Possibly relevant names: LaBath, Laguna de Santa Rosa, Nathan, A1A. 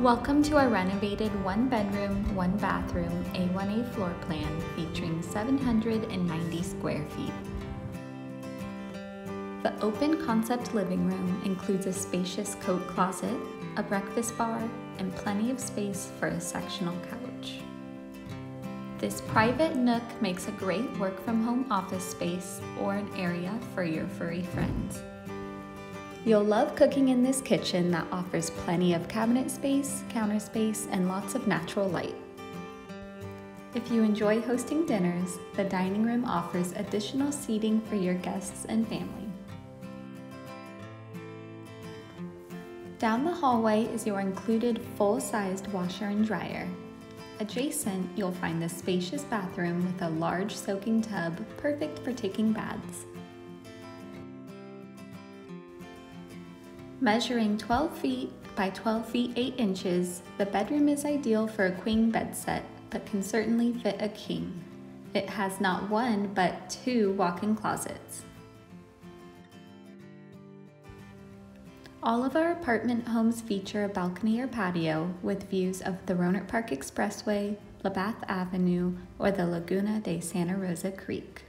Welcome to our renovated one-bedroom, one-bathroom A1A floor plan featuring 790 square feet. The open concept living room includes a spacious coat closet, a breakfast bar, and plenty of space for a sectional couch. This private nook makes a great work-from-home office space or an area for your furry friends. You'll love cooking in this kitchen that offers plenty of cabinet space, counter space, and lots of natural light. If you enjoy hosting dinners, the dining room offers additional seating for your guests and family. Down the hallway is your included full-sized washer and dryer. Adjacent, you'll find the spacious bathroom with a large soaking tub, perfect for taking baths. Measuring 12 feet by 12 feet 8 inches, the bedroom is ideal for a queen bed set, but can certainly fit a king. It has not one, but two walk-in closets. All of our apartment homes feature a balcony or patio with views of the Rohnert Park Expressway, LaBath Avenue, or the Laguna de Santa Rosa Creek.